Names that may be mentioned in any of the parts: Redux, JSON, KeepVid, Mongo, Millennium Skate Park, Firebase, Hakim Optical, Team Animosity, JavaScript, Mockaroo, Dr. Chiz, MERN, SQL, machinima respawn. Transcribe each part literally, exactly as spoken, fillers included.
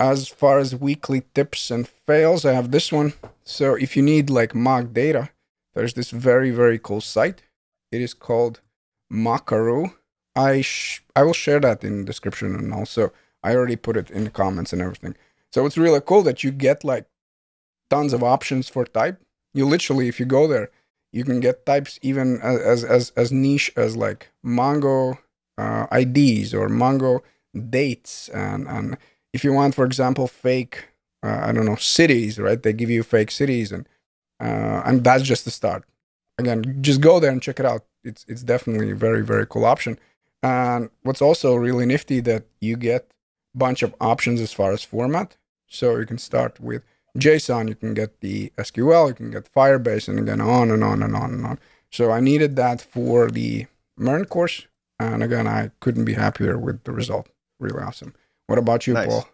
as far as weekly tips and fails, I have this one. So if you need like mock data, there's this very, very cool site. It is called Mockaroo. I, sh I will share that in the description, and also I already put it in the comments and everything. So it's really cool that you get like tons of options for type. You literally, if you go there, you can get types even as, as, as niche as like Mongo uh, I Ds or Mongo dates. And, and if you want, for example, fake, uh, I don't know, cities, right? They give you fake cities, and, uh, and that's just the start. Again, just go there and check it out. It's, it's definitely a very, very cool option. And what's also really nifty that you get a bunch of options as far as format. So you can start with JSON, you can get the S Q L, you can get Firebase, and again, on and on and on and on. So I needed that for the MERN course. And again, I couldn't be happier with the result. Really awesome. What about you, nice. Paul?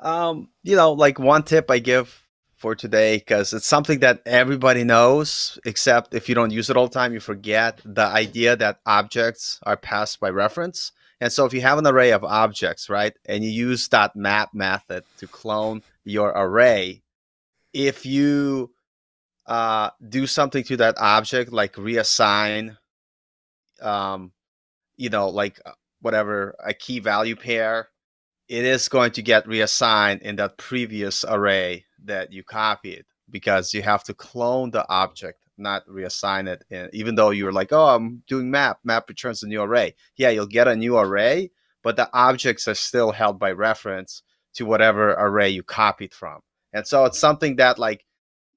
Um, you know, like one tip I give for today, because it's something that everybody knows, except if you don't use it all the time, you forget the idea that objects are passed by reference. And so if you have an array of objects, right, and you use that map method to clone your array, if you uh, do something to that object, like reassign, um, you know, like whatever, a key value pair, it is going to get reassigned in that previous array that you copied, because you have to clone the object, not reassign it. And even though you're like, oh, I'm doing map, map returns a new array. Yeah, you'll get a new array, but the objects are still held by reference to whatever array you copied from. And so it's something that, like,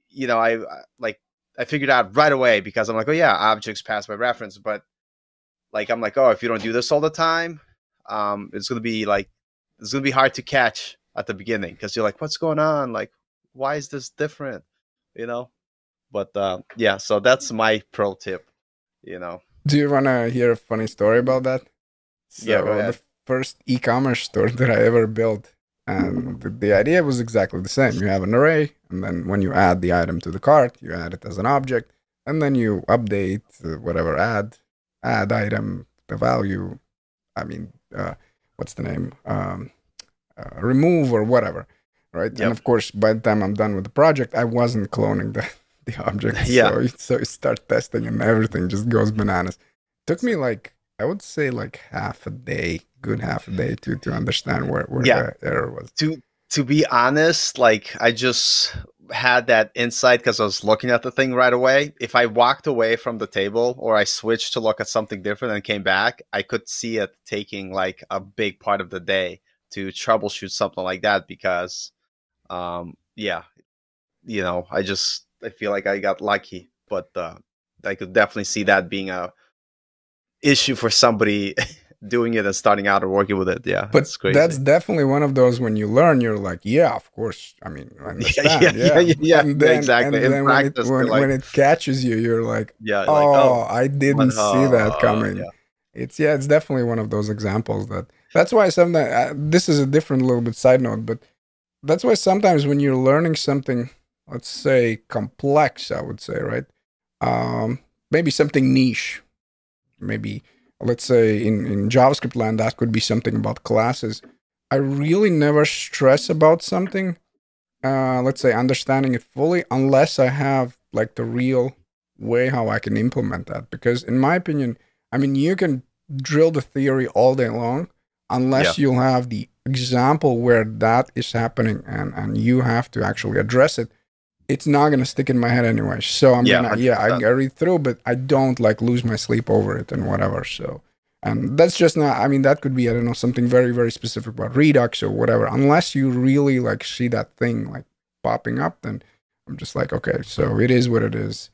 you know, I like I figured out right away, because I'm like, oh yeah, objects pass by reference. But like, I'm like, oh, if you don't do this all the time, um, it's gonna be like, it's gonna be hard to catch at the beginning, because you're like, what's going on? Like, why is this different? You know? But uh, yeah, so that's my pro tip, you know. Do you wanna hear a funny story about that? So yeah, go ahead. The first e-commerce store that I ever built, and the, the idea was exactly the same. You have an array, and then when you add the item to the cart, you add it as an object, and then you update uh, whatever, add, add item, the value, I mean, uh, what's the name, um, uh, remove or whatever, right? Yep. And of course, by the time I'm done with the project, I wasn't cloning the, the object. Yeah. So, so you start testing and everything just goes bananas. It took me like, I would say like half a day, good half a day to to understand where, where yeah. the error was. To to be honest, like I just had that insight because I was looking at the thing right away. If I walked away from the table or I switched to look at something different and came back, I could see it taking like a big part of the day to troubleshoot something like that, because um yeah, you know, I just I feel like I got lucky, but uh, I could definitely see that being a issue for somebody doing it and starting out or working with it. Yeah, but that's, that's definitely one of those when you learn, you're like, yeah, of course. I mean, I understand. yeah, yeah, yeah, yeah. And then, exactly. And then in when, practice, it, when, like, when it catches you, you're like, yeah, oh, like, oh, I didn't but, uh, see that coming. Yeah. It's yeah, it's definitely one of those examples that. That's why sometimes uh, this is a different little bit side note, but that's why sometimes when you're learning something, let's say complex, I would say, right? Um, maybe something niche. Maybe, let's say in, in JavaScript land, that could be something about classes. I really never stress about something, uh, let's say understanding it fully, unless I have like the real way how I can implement that. Because in my opinion, I mean, you can drill the theory all day long, unless yeah. you'll have the example where that is happening and, and you have to actually address it. It's not going to stick in my head anyway. So I'm yeah, going to, yeah, I, I read through, but I don't like lose my sleep over it and whatever. So, and that's just not, I mean, that could be, I don't know, something very, very specific about Redux or whatever, unless you really like see that thing like popping up, then I'm just like, okay, so it is what it is.